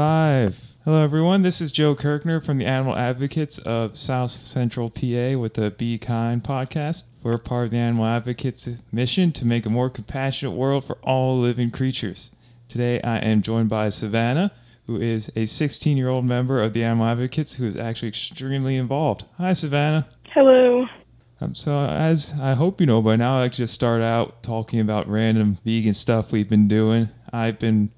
Live. Hello, everyone. This is Joe Kirkner from the Animal Advocates of South Central PA with the Be Kind podcast. We're part of the Animal Advocates' mission to make a more compassionate world for all living creatures. Today, I am joined by Savannah, who is a 16-year-old member of the Animal Advocates who is actually extremely involved. Hi, Savannah. Hello. So as I hope you know by now, I like to just start out talking about random vegan stuff we've been doing. I've been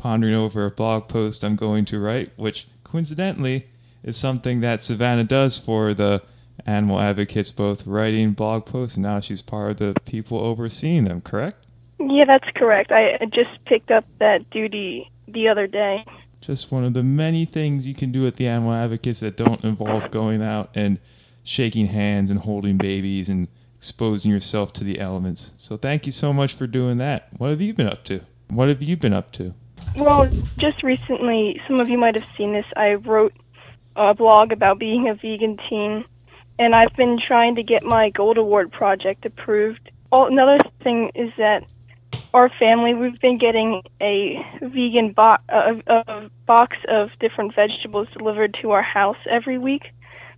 pondering over a blog post I'm going to write, which coincidentally is something that Savannah does for the Animal Advocates, both writing blog posts, and now she's part of the people overseeing them, correct? Yeah, that's correct. I just picked up that duty the other day. Just one of the many things you can do at the Animal Advocates that don't involve going out and shaking hands and holding babies and exposing yourself to the elements. So thank you so much for doing that. What have you been up to? Well, just recently, some of you might have seen this, I wrote a blog about being a vegan teen, and I've been trying to get my Gold Award project approved. Another thing is that our family, we've been getting a vegan box of different vegetables delivered to our house every week,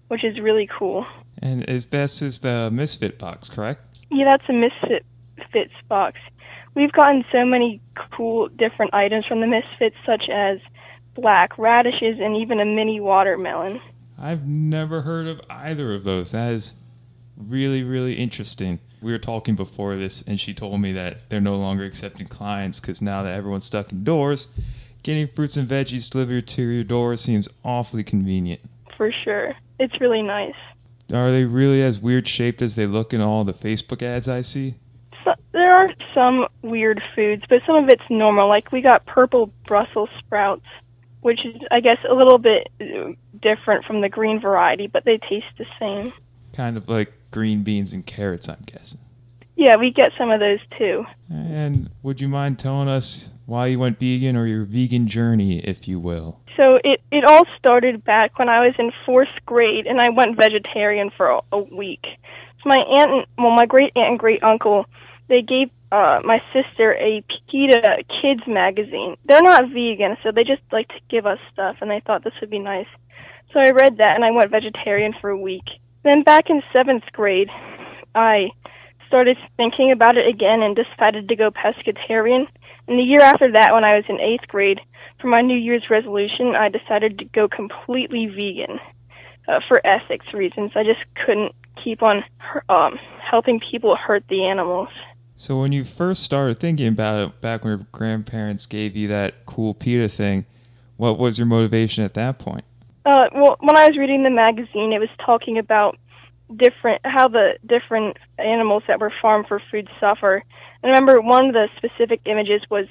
which is really cool. And this is the Misfit box, correct? Yeah, that's a Misfits box. We've gotten so many cool different items from the Misfits, such as black radishes and even a mini watermelon. I've never heard of either of those. That is really, really interesting. We were talking before this, and she told me that they're no longer accepting clients because now that everyone's stuck indoors, getting fruits and veggies delivered to your door seems awfully convenient. For sure. It's really nice. Are they really as weird-shaped as they look in all the Facebook ads I see? So, there are some weird foods, but some of it's normal. Like, we got purple Brussels sprouts, which is, I guess, a little bit different from the green variety, but they taste the same. Kind of like green beans and carrots, I'm guessing. Yeah, we get some of those, too. And would you mind telling us why you went vegan, or your vegan journey, if you will? So it all started back when I was in 4th grade, and I went vegetarian for a week. So my aunt and, well, my great aunt and great uncle, they gave my sister a PETA kids magazine. They're not vegan, so they just like to give us stuff, and they thought this would be nice. So I read that, and I went vegetarian for a week. Then back in 7th grade, I started thinking about it again and decided to go pescatarian. And the year after that, when I was in 8th grade, for my New Year's resolution, I decided to go completely vegan for ethics reasons. I just couldn't keep on helping people hurt the animals. So when you first started thinking about it, back when your grandparents gave you that cool PETA thing, what was your motivation at that point? Well, when I was reading the magazine, it was talking about how the different animals that were farmed for food suffer. I remember one of the specific images was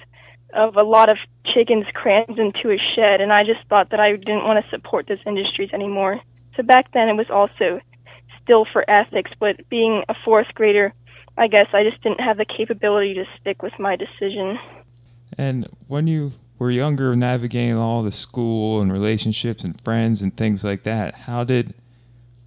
of a lot of chickens crammed into a shed, and I just thought that I didn't want to support those industries anymore. So back then it was also still for ethics, but being a 4th grader, I guess I just didn't have the capability to stick with my decision. And when you were younger, navigating all the school and relationships and friends and things like that, how did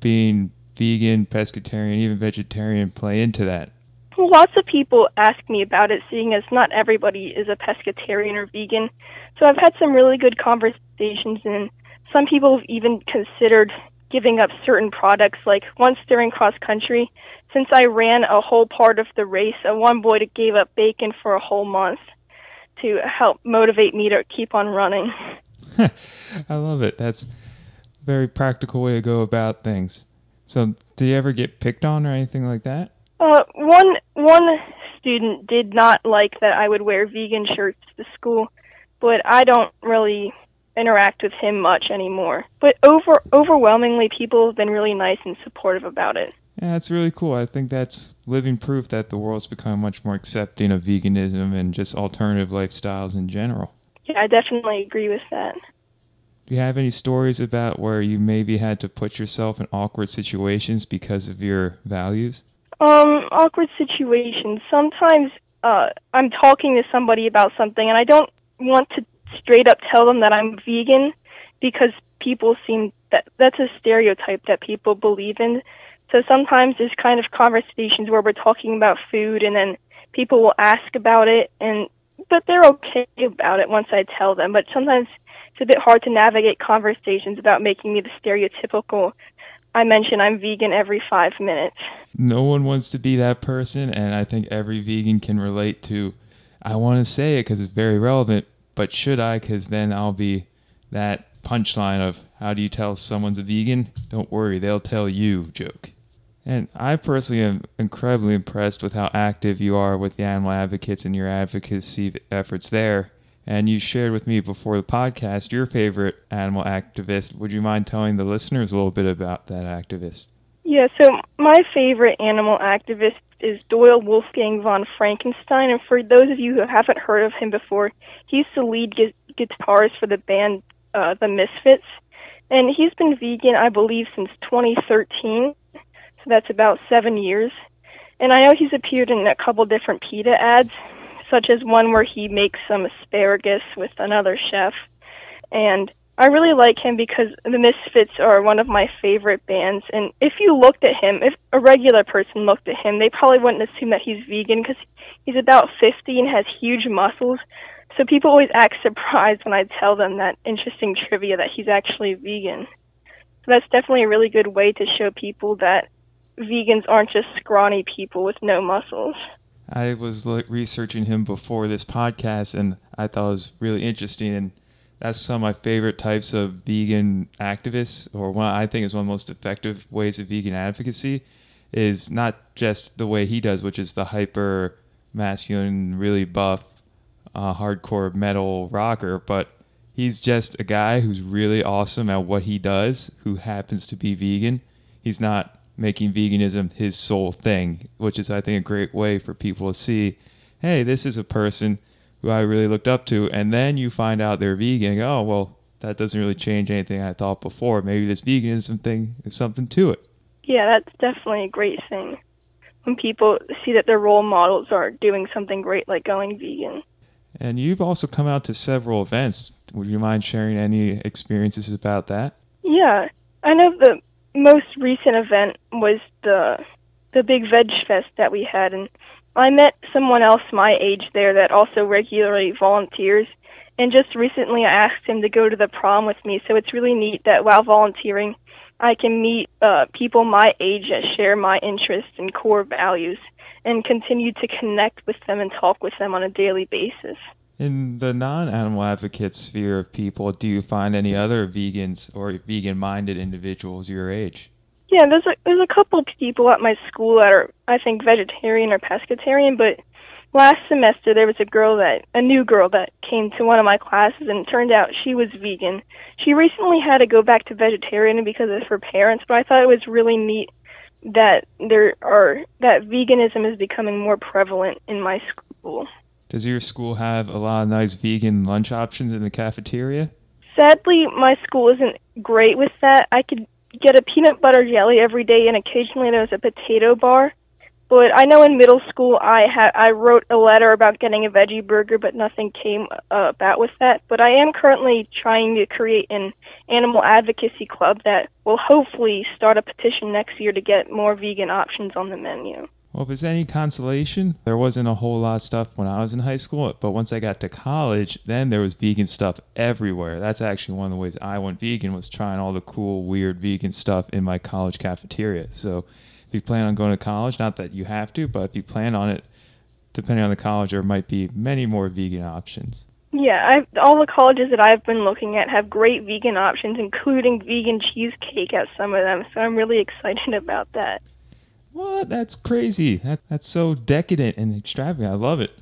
being vegan, pescatarian, even vegetarian play into that? Well, lots of people ask me about it, seeing as not everybody is a pescatarian or vegan. So I've had some really good conversations, and some people have even considered giving up certain products. Like once during cross-country, since I ran a whole part of the race, one boy gave up bacon for a whole month to help motivate me to keep on running. I love it. That's a very practical way to go about things. So did you ever get picked on or anything like that? One student did not like that I would wear vegan shirts to school, but I don't really interact with him much anymore. But overwhelmingly, people have been really nice and supportive about it. Yeah, that's really cool. I think that's living proof that the world's become much more accepting of veganism and just alternative lifestyles in general. Yeah, I definitely agree with that. Do you have any stories about where you maybe had to put yourself in awkward situations because of your values? Awkward situations. Sometimes I'm talking to somebody about something, and I don't want to straight up tell them that I'm vegan, because people seem that's a stereotype that people believe in. So sometimes there's kind of conversations where we're talking about food, and then people will ask about it, and but they're okay about it once I tell them. But sometimes it's a bit hard to navigate conversations about making me the stereotypical, I mention I'm vegan every 5 minutes. No one wants to be that person, and I think every vegan can relate to, I want to say it because it's very relevant, but should I? Because then I'll be that punchline of, how do you tell someone's a vegan? Don't worry, they'll tell you joke. And I personally am incredibly impressed with how active you are with the Animal Advocates and your advocacy efforts there. And you shared with me before the podcast your favorite animal activist. Would you mind telling the listeners a little bit about that activist? Yeah, so my favorite animal activist is Doyle Wolfgang von Frankenstein. And for those of you who haven't heard of him before, he's the lead guitarist for the band The Misfits. And he's been vegan, I believe, since 2013. So that's about 7 years. And I know he's appeared in a couple different PETA ads, such as one where he makes some asparagus with another chef. And I really like him because the Misfits are one of my favorite bands. And if you looked at him, if a regular person looked at him, they probably wouldn't assume that he's vegan because he's about 50 and has huge muscles. So people always act surprised when I tell them that interesting trivia that he's actually vegan. So that's definitely a really good way to show people that vegans aren't just scrawny people with no muscles. I was researching him before this podcast, and I thought it was really interesting. And that's some of my favorite types of vegan activists, or one I think is one of the most effective ways of vegan advocacy, is not just the way he does, which is the hyper masculine, really buff, hardcore metal rocker, but he's just a guy who's really awesome at what he does, who happens to be vegan. He's not making veganism his sole thing, which is, I think, a great way for people to see, hey, this is a person who I really looked up to. And then you find out they're vegan. Oh, well, that doesn't really change anything I thought before. Maybe this veganism thing is something to it. Yeah, that's definitely a great thing when people see that their role models are doing something great like going vegan. And you've also come out to several events. Would you mind sharing any experiences about that? Yeah, I know the most recent event was the Big Veg Fest that we had, and I met someone else my age there that also regularly volunteers, and just recently I asked him to go to the prom with me, so it's really neat that while volunteering I can meet people my age that share my interests and core values and continue to connect with them and talk with them on a daily basis. In the non-animal advocate sphere of people, do you find any other vegans or vegan-minded individuals your age? Yeah, there's a couple of people at my school that are, I think, vegetarian or pescatarian, but last semester there was a new girl that came to one of my classes, and it turned out she was vegan. She recently had to go back to vegetarian because of her parents, but I thought it was really neat that that veganism is becoming more prevalent in my school. Does your school have a lot of nice vegan lunch options in the cafeteria? Sadly, my school isn't great with that. I could get a peanut butter jelly every day, and occasionally there was a potato bar. But I know in middle school I wrote a letter about getting a veggie burger, but nothing came about with that. But I am currently trying to create an animal advocacy club that will hopefully start a petition next year to get more vegan options on the menu. Well, if it's any consolation, there wasn't a whole lot of stuff when I was in high school, but once I got to college, then there was vegan stuff everywhere. That's actually one of the ways I went vegan, was trying all the cool, weird vegan stuff in my college cafeteria. So if you plan on going to college, not that you have to, but if you plan on it, depending on the college, there might be many more vegan options. Yeah, all the colleges that I've been looking at have great vegan options, including vegan cheesecake at some of them, so I'm really excited about that. What? That's crazy. That's so decadent and extravagant. I love it.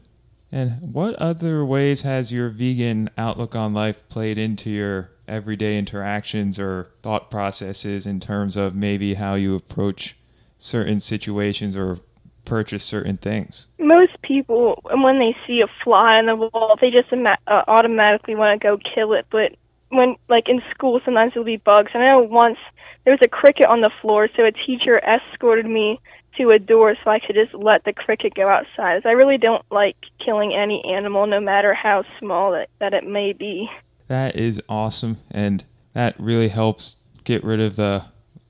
And what other ways has your vegan outlook on life played into your everyday interactions or thought processes in terms of maybe how you approach certain situations or purchase certain things? Most people, when they see a fly on the wall, they just automatically want to go kill it. But when, like in school, sometimes there'll be bugs. And I know once there was a cricket on the floor, so a teacher escorted me to a door so I could just let the cricket go outside. So I really don't like killing any animal, no matter how small that it may be. That is awesome, and that really helps get rid of the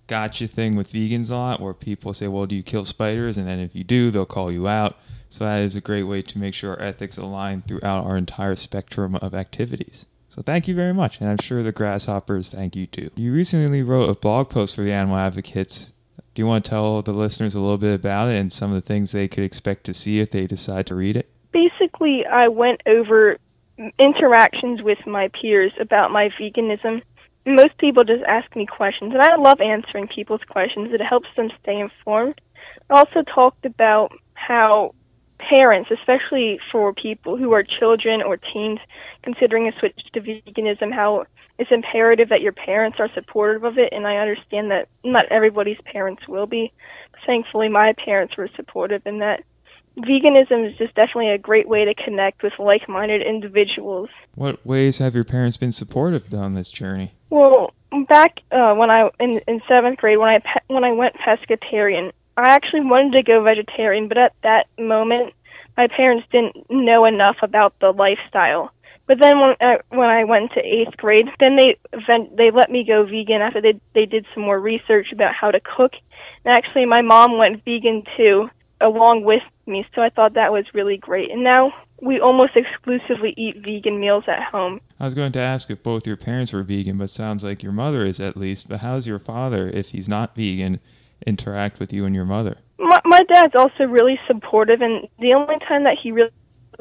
gotcha thing with vegans a lot, where people say, well, do you kill spiders? And then if you do, they'll call you out. So that is a great way to make sure our ethics align throughout our entire spectrum of activities. So thank you very much, and I'm sure the grasshoppers thank you too. You recently wrote a blog post for the Animal Advocates. Do you want to tell the listeners a little bit about it and some of the things they could expect to see if they decide to read it? Basically, I went over interactions with my peers about my veganism. Most people just ask me questions, and I love answering people's questions. It helps them stay informed. I also talked about how parents, especially for people who are children or teens considering a switch to veganism, how it's imperative that your parents are supportive of it, and I understand that not everybody's parents will be. Thankfully, my parents were supportive, and that veganism is just definitely a great way to connect with like-minded individuals. What ways have your parents been supportive on this journey? Well, back when I in seventh grade, when I went pescatarian, I actually wanted to go vegetarian, but at that moment, my parents didn't know enough about the lifestyle. But then when I went to eighth grade, then they let me go vegan after they did some more research about how to cook. And actually, my mom went vegan too, along with me, so I thought that was really great. And now we almost exclusively eat vegan meals at home. I was going to ask if both your parents were vegan, but sounds like your mother is at least. But how's your father, if he's not vegan, interact with you and your mother? My dad's also really supportive, and the only time that he really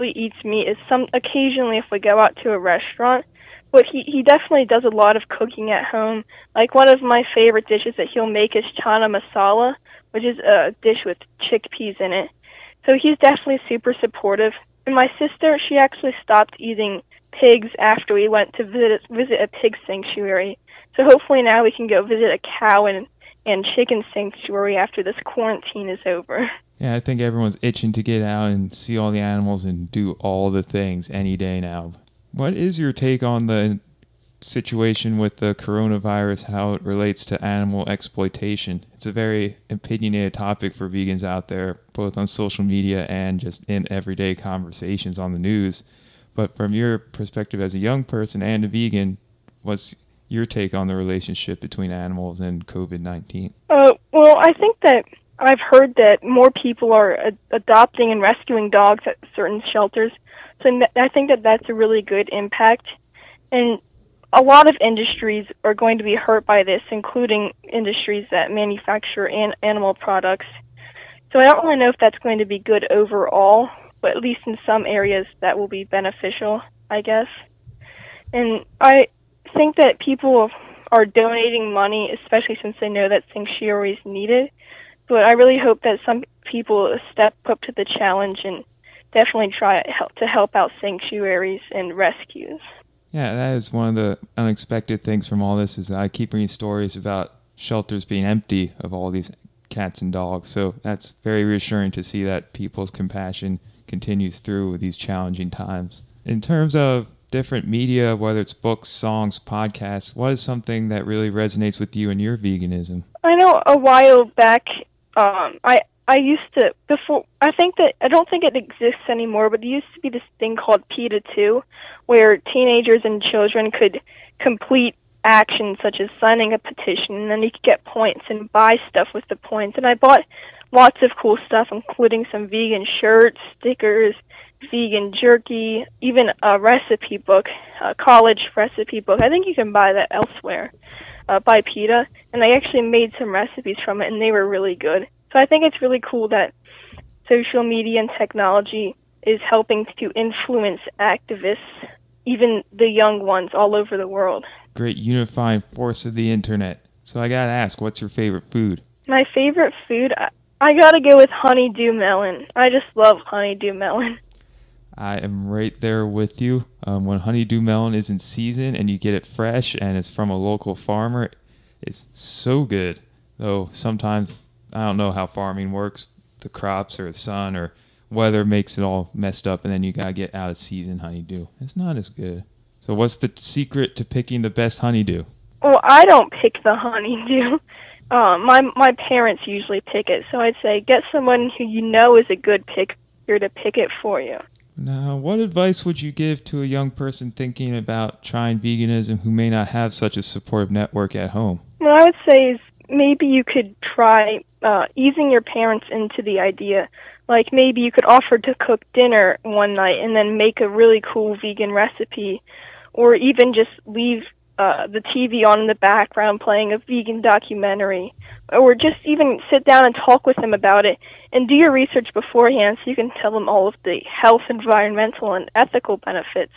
eats meat is occasionally if we go out to a restaurant. But he definitely does a lot of cooking at home. Like, one of my favorite dishes that he'll make is chana masala, which is a dish with chickpeas in it. So he's definitely super supportive. And my sister, she actually stopped eating pigs after we went to visit a pig sanctuary. So hopefully now we can go visit a cow and chicken sanctuary after this quarantine is over. Yeah, I think everyone's itching to get out and see all the animals and do all the things any day now. What is your take on the situation with the coronavirus, how it relates to animal exploitation? It's a very opinionated topic for vegans out there, both on social media and just in everyday conversations on the news. But from your perspective as a young person and a vegan, what's your take on the relationship between animals and COVID-19? Well, I think that I've heard that more people are adopting and rescuing dogs at certain shelters. So I think that that's a really good impact. And a lot of industries are going to be hurt by this, including industries that manufacture animal products. So I don't really know if that's going to be good overall, but at least in some areas that will be beneficial, I guess. And I think that people are donating money, especially since they know that sanctuary is needed. But I really hope that some people step up to the challenge and definitely try to help out sanctuaries and rescues. Yeah, that is one of the unexpected things from all this, is that I keep reading stories about shelters being empty of all these cats and dogs. So that's very reassuring to see that people's compassion continues through with these challenging times. In terms of different media, whether it's books, songs, podcasts, what is something that really resonates with you and your veganism? I know a while back, I used to, before, I don't think it exists anymore, but there used to be this thing called PETA2, where teenagers and children could complete actions such as signing a petition, and then you could get points and buy stuff with the points. And I bought lots of cool stuff, including some vegan shirts, stickers, vegan jerky, even a recipe book, a college recipe book. I think you can buy that elsewhere by PETA. And I actually made some recipes from it, and they were really good. So I think it's really cool that social media and technology is helping to influence activists, even the young ones, all over the world. Great unifying force of the internet. So I gotta ask, what's your favorite food? My favorite food? I gotta go with honeydew melon. I just love honeydew melon. I am right there with you. When honeydew melon is in season and you get it fresh and it's from a local farmer, it's so good. Though sometimes, I don't know how farming works, the crops or the sun or weather makes it all messed up, and then you gotta get out of season honeydew. It's not as good. So what's the secret to picking the best honeydew? Well, I don't pick the honeydew. My parents usually pick it, so I'd say get someone who you know is a good picker to pick it for you. Now, what advice would you give to a young person thinking about trying veganism who may not have such a supportive network at home? What I would say is maybe you could try easing your parents into the idea Like, maybe you could offer to cook dinner one night and then make a really cool vegan recipe, or even just leave the TV on in the background playing a vegan documentary, or just even sit down and talk with them about it and do your research beforehand so you can tell them all of the health, environmental, and ethical benefits.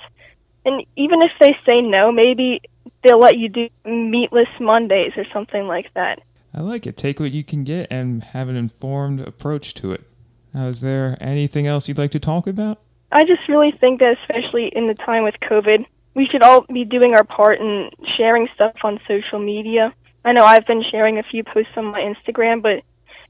And even if they say no, maybe they'll let you do meatless Mondays or something like that. I like it. Take what you can get and have an informed approach to it. Now, is there anything else you'd like to talk about? I just really think that, especially in the time with COVID, we should all be doing our part in sharing stuff on social media. I know I've been sharing a few posts on my Instagram, but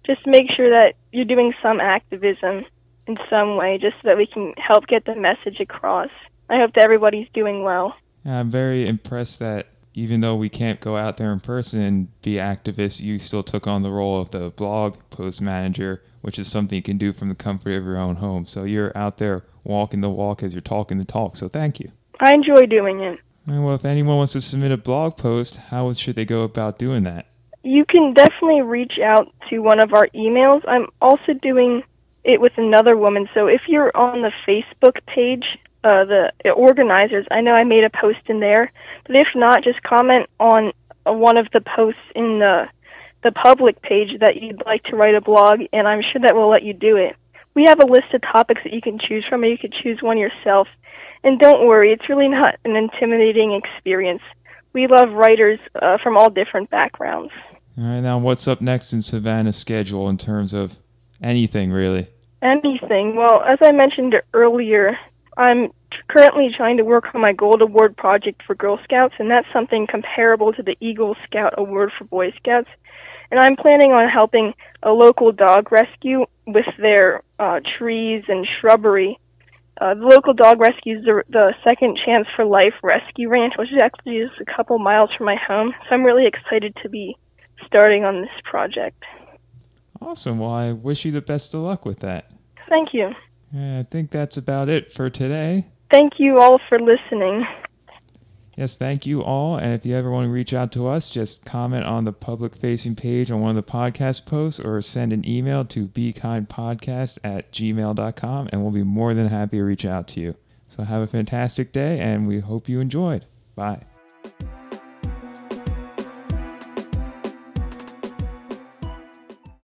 just make sure that you're doing some activism in some way, just so that we can help get the message across. I hope that everybody's doing well. I'm very impressed that even though we can't go out there in person and be activists, you still took on the role of the blog post manager, which is something you can do from the comfort of your own home. So you're out there walking the walk as you're talking the talk, so thank you. I enjoy doing it. Well, if anyone wants to submit a blog post, how should they go about doing that? You can definitely reach out to one of our emails. I'm also doing it with another woman. So if you're on the Facebook page, the organizers, I know I made a post in there. But if not, just comment on one of the posts in the public page that you'd like to write a blog, and I'm sure that we'll let you do it. We have a list of topics that you can choose from, or you could choose one yourself. And don't worry, it's really not an intimidating experience. We love writers from all different backgrounds. All right, now what's up next in Savannah's schedule in terms of anything, really? Anything. Well, as I mentioned earlier, I'm currently trying to work on my Gold Award project for Girl Scouts, and that's something comparable to the Eagle Scout Award for Boy Scouts. And I'm planning on helping a local dog rescue with their trees and shrubbery. The local dog rescue is the Second Chance for Life Rescue Ranch, which is actually just a couple miles from my home. So I'm really excited to be starting on this project. Awesome. Well, I wish you the best of luck with that. Thank you. Yeah, I think that's about it for today. Thank you all for listening. Yes, thank you all. And if you ever want to reach out to us, just comment on the public-facing page on one of the podcast posts or send an email to bekindpodcast@gmail.com, and we'll be more than happy to reach out to you. So have a fantastic day, and we hope you enjoyed. Bye.